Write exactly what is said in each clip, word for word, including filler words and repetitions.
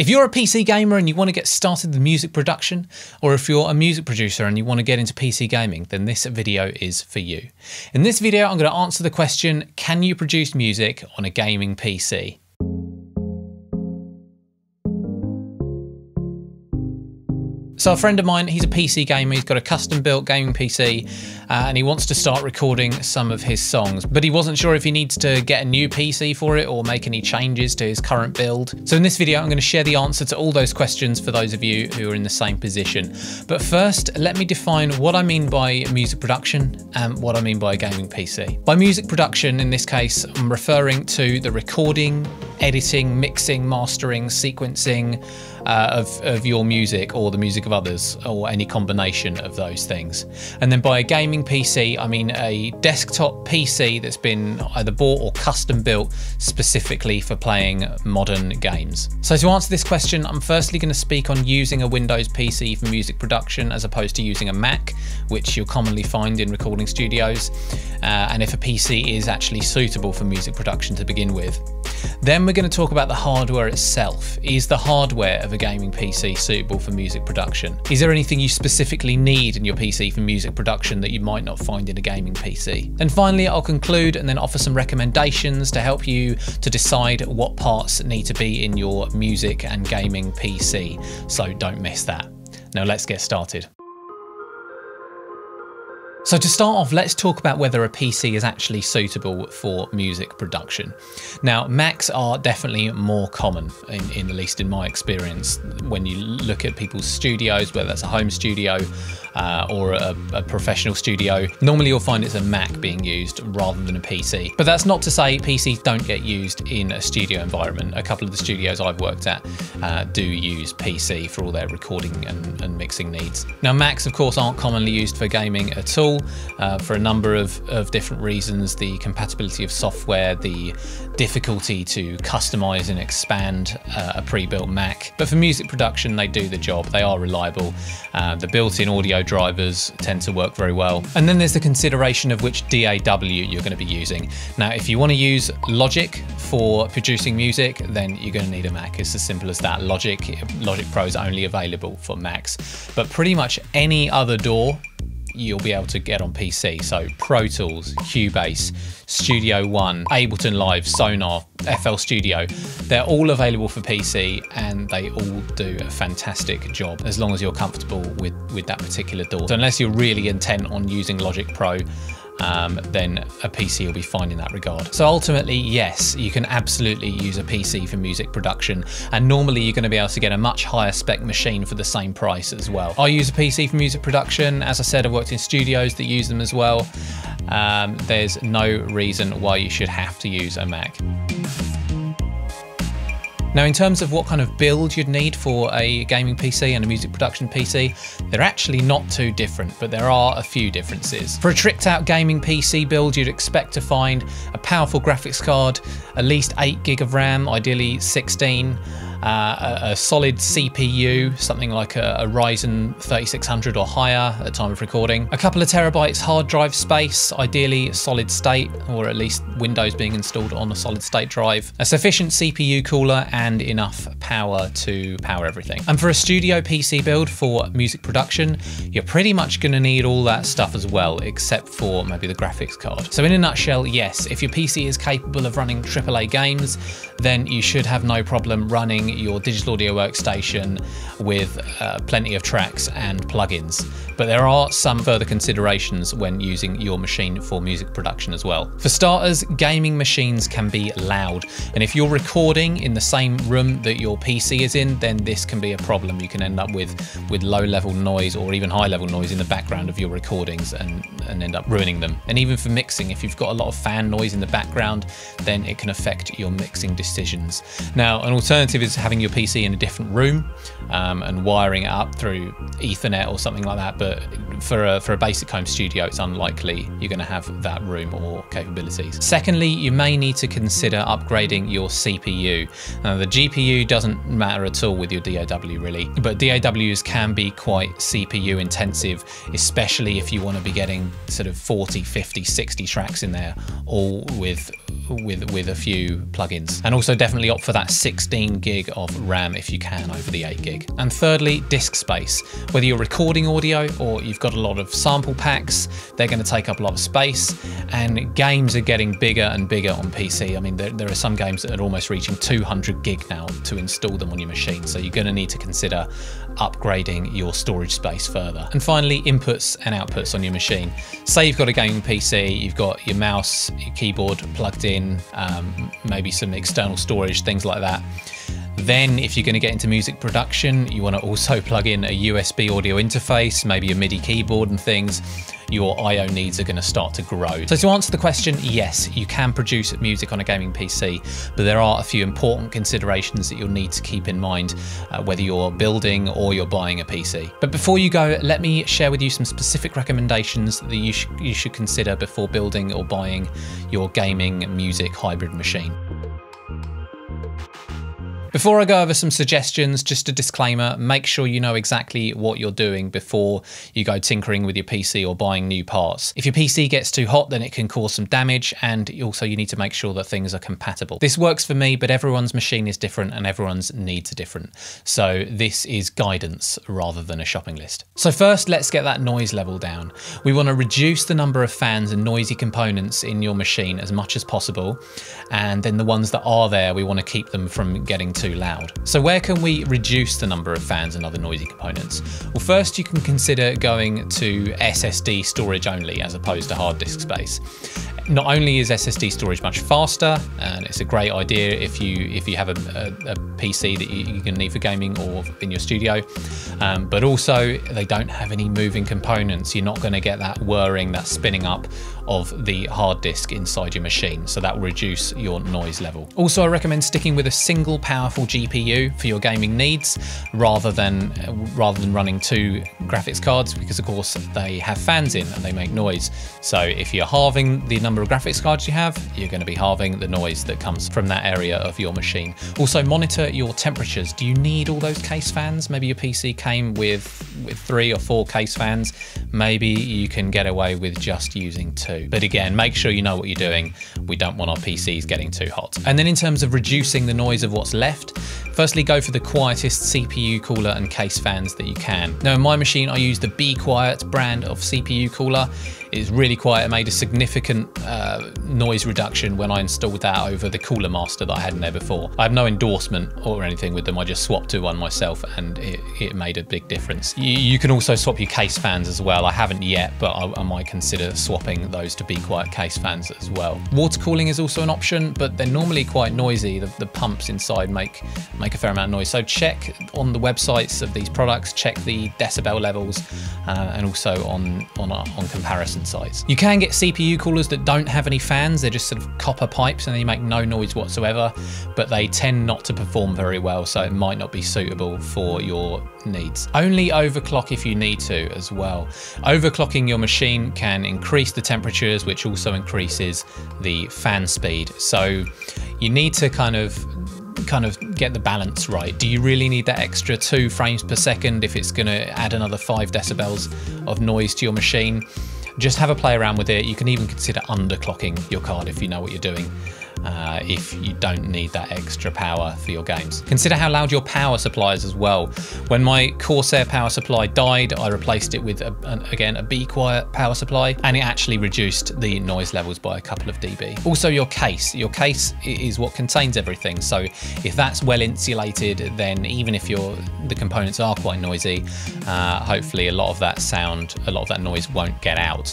If you're a P C gamer and you want to get started with music production, or if you're a music producer and you want to get into P C gaming, then this video is for you. In this video, I'm going to answer the question, can you produce music on a gaming P C? So a friend of mine, he's a P C gamer, he's got a custom built gaming P C uh, and he wants to start recording some of his songs, but he wasn't sure if he needs to get a new P C for it or make any changes to his current build. So in this video, I'm going to share the answer to all those questions for those of you who are in the same position. But first, let me define what I mean by music production and what I mean by a gaming P C. By music production, in this case, I'm referring to the recording, editing, mixing, mastering, sequencing uh, of, of your music or the music of others or any combination of those things. And then by a gaming P C, I mean a desktop P C that's been either bought or custom built specifically for playing modern games. So to answer this question, I'm firstly going to speak on using a Windows P C for music production as opposed to using a Mac, which you'll commonly find in recording studios, uh, and if a P C is actually suitable for music production to begin with. Then we're going to talk about the hardware itself. Is the hardware of a gaming P C suitable for music production? Is there anything you specifically need in your P C for music production that you might not find in a gaming P C? And finally, I'll conclude and then offer some recommendations to help you to decide what parts need to be in your music and gaming P C. So don't miss that. Now let's get started. So to start off, let's talk about whether a P C is actually suitable for music production. Now, Macs are definitely more common, in, in at least in my experience, when you look at people's studios, whether that's a home studio uh, or a, a professional studio. Normally you'll find it's a Mac being used rather than a P C. But that's not to say P Cs don't get used in a studio environment. A couple of the studios I've worked at uh, do use P C for all their recording and, and mixing needs. Now, Macs, of course, aren't commonly used for gaming at all. Uh, for a number of, of different reasons, the compatibility of software, the difficulty to customize and expand uh, a pre-built Mac. But for music production, they do the job. They are reliable. Uh, the built-in audio drivers tend to work very well. And then there's the consideration of which D A W you're going to be using. Now, if you want to use Logic for producing music, then you're going to need a Mac. It's as simple as that. Logic, Logic Pro is only available for Macs, but pretty much any other D A W you'll be able to get on P C. So Pro Tools, Cubase, Studio One, Ableton Live, Sonar, F L Studio, they're all available for P C and they all do a fantastic job as long as you're comfortable with, with that particular D A W. So unless you're really intent on using Logic Pro, Um, then a P C will be fine in that regard. So ultimately, yes, you can absolutely use a P C for music production, and normally you're going to be able to get a much higher spec machine for the same price as well. I use a P C for music production. As I said, I've worked in studios that use them as well. Um, there's no reason why you should have to use a Mac. Now, in terms of what kind of build you'd need for a gaming P C and a music production P C, they're actually not too different, but there are a few differences. For a tricked out gaming P C build, you'd expect to find a powerful graphics card, at least eight gig of RAM, ideally sixteen, uh, a, a solid C P U, something like a, a Ryzen thirty-six hundred or higher at the time of recording, a couple of terabytes hard drive space, ideally solid state, or at least Windows being installed on a solid state drive, a sufficient C P U cooler, and and enough power to power everything. And for a studio P C build for music production, you're pretty much gonna need all that stuff as well, except for maybe the graphics card. So in a nutshell, yes, if your P C is capable of running triple A games, then you should have no problem running your digital audio workstation with uh, plenty of tracks and plugins. But there are some further considerations when using your machine for music production as well. For starters, gaming machines can be loud. And if you're recording in the same room that your P C is in, then this can be a problem. You can end up with with low level noise or even high level noise in the background of your recordings and and end up ruining them. And even for mixing, if you've got a lot of fan noise in the background, then it can affect your mixing decisions. Now, an alternative is having your P C in a different room um, and wiring it up through Ethernet or something like that, but for a, for a basic home studio, it's unlikely you're going to have that room or capabilities. Secondly, you may need to consider upgrading your C P U. Now, the G P U doesn't matter at all with your D A W really, but D A Ws can be quite C P U intensive, especially if you want to be getting sort of forty, fifty, sixty tracks in there, all with with, with a few plugins. And also definitely opt for that sixteen gig of RAM if you can over the eight gig. And thirdly, disk space. Whether you're recording audio or you've got a lot of sample packs, they're going to take up a lot of space, and games are getting bigger and bigger on P C. I mean, there, there are some games that are almost reaching two hundred gig now to install them on your machine. So you're going to need to consider upgrading your storage space further. And finally, inputs and outputs on your machine. Say you've got a gaming P C, you've got your mouse, your keyboard plugged in, um, maybe some external storage, things like that. Then if you're going to get into music production, you want to also plug in a U S B audio interface, maybe a MIDI keyboard and things. Your I O needs are going to start to grow. So to answer the question, yes, you can produce music on a gaming P C, but there are a few important considerations that you'll need to keep in mind, uh, whether you're building or you're buying a P C. But before you go, let me share with you some specific recommendations that you, sh you should consider before building or buying your gaming music hybrid machine. Before I go over some suggestions, just a disclaimer, make sure you know exactly what you're doing before you go tinkering with your P C or buying new parts. If your P C gets too hot, then it can cause some damage, and also you need to make sure that things are compatible. This works for me, but everyone's machine is different and everyone's needs are different. So this is guidance rather than a shopping list. So first, let's get that noise level down. We want to reduce the number of fans and noisy components in your machine as much as possible. And then the ones that are there, we want to keep them from getting too too loud. So where can we reduce the number of fans and other noisy components? Well, first you can consider going to S S D storage only as opposed to hard disk space. Not only is S S D storage much faster, and it's a great idea if you if you have a, a, a P C that you, you're gonna need for gaming or in your studio, um, but also they don't have any moving components. You're not gonna get that whirring, that spinning up of the hard disk inside your machine. So that will reduce your noise level. Also, I recommend sticking with a single powerful G P U for your gaming needs rather than rather than running two graphics cards, because of course they have fans in and they make noise. So if you're halving the number of graphics cards you have, you're going to be halving the noise that comes from that area of your machine. Also, monitor your temperatures. Do you need all those case fans? Maybe your P C came with, with three or four case fans. Maybe you can get away with just using two. But again, make sure you know what you're doing. We don't want our P Cs getting too hot. And then in terms of reducing the noise of what's left, firstly, go for the quietest C P U cooler and case fans that you can. Now in my machine, I use the Be Quiet brand of C P U cooler. It's really quiet. It made a significant uh, noise reduction when I installed that over the Cooler Master that I had in there before. I have no endorsement or anything with them. I just swapped to one myself, and it, it made a big difference. You, you can also swap your case fans as well. I haven't yet, but I, I might consider swapping those to Be Quiet case fans as well. Water cooling is also an option, but they're normally quite noisy. The, the pumps inside make, make a fair amount of noise. So check on the websites of these products, check the decibel levels, uh, and also on, on, on comparison sites. You can get C P U coolers that don't have any fans. They're just sort of copper pipes and they make no noise whatsoever, but they tend not to perform very well, so it might not be suitable for your needs. Only overclock if you need to as well. Overclocking your machine can increase the temperatures, which also increases the fan speed. So you need to kind of kind of get the balance right. Do you really need that extra two frames per second if it's going to add another five decibels of noise to your machine? Just have a play around with it. You can even consider underclocking your card if you know what you're doing, uh, if you don't need that extra power for your games. Consider how loud your power supply is as well. When my Corsair power supply died, I replaced it with, a, an, again, a Be Quiet power supply, and it actually reduced the noise levels by a couple of dB. Also your case. Your case is what contains everything. So if that's well insulated, then even if your the components are quite noisy, uh, hopefully a lot of that sound, a lot of that noise won't get out.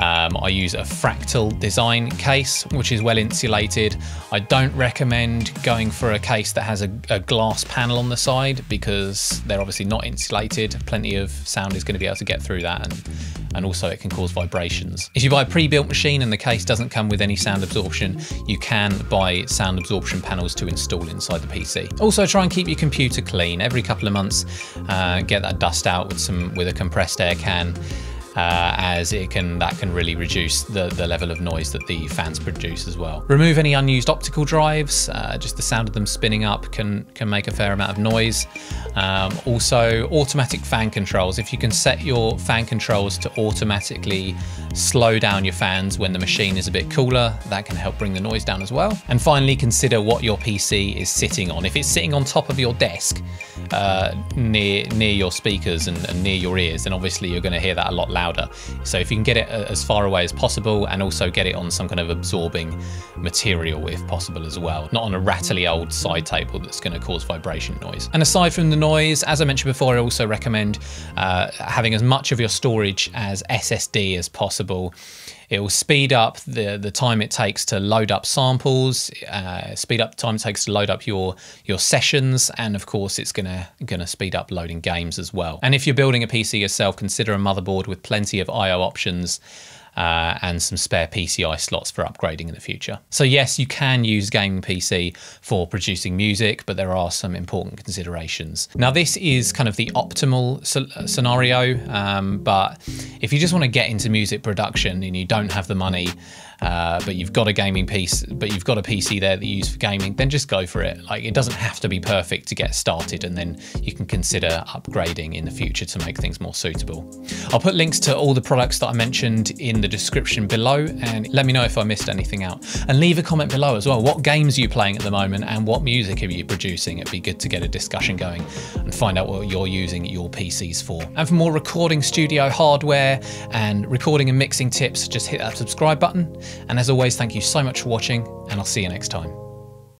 Um, I use a Fractal Design case, which is well insulated. I don't recommend going for a case that has a, a glass panel on the side, because they're obviously not insulated. Plenty of sound is going to be able to get through that, and, and also it can cause vibrations. If you buy a pre-built machine and the case doesn't come with any sound absorption, you can buy sound absorption panels to install inside the P C. Also, try and keep your computer clean. Every couple of months, uh, get that dust out with, some, with a compressed air can. uh, as it can that can really reduce the, the level of noise that the fans produce as well. Remove any unused optical drives, uh, just the sound of them spinning up can, can make a fair amount of noise. Um, also, automatic fan controls. If you can set your fan controls to automatically slow down your fans when the machine is a bit cooler, that can help bring the noise down as well. And finally, consider what your P C is sitting on. If it's sitting on top of your desk, uh, near, near your speakers and, and near your ears, then obviously you're gonna hear that a lot louder. So if you can get it as far away as possible, and also get it on some kind of absorbing material if possible as well, not on a rattly old side table that's gonna cause vibration noise. And aside from the noise, as I mentioned before, I also recommend uh, having as much of your storage as S S D as possible. It will speed up the, the time it takes to load up samples, uh, speed up the time it takes to load up your, your sessions, and of course it's gonna, gonna speed up loading games as well. And if you're building a P C yourself, consider a motherboard with plenty of I O options Uh, and some spare P C I slots for upgrading in the future. So yes, you can use gaming P C for producing music, but there are some important considerations. Now this is kind of the optimal scenario, um, but if you just want to get into music production and you don't have the money, Uh, but you've got a gaming piece, but you've got a P C there that you use for gaming, then just go for it. Like, it doesn't have to be perfect to get started, and then you can consider upgrading in the future to make things more suitable. I'll put links to all the products that I mentioned in the description below, and let me know if I missed anything out. And leave a comment below as well. What games are you playing at the moment, and what music are you producing? It'd be good to get a discussion going and find out what you're using your P Cs for. And for more recording studio hardware and recording and mixing tips, just hit that subscribe button. And as always, thank you so much for watching, and I'll see you next time.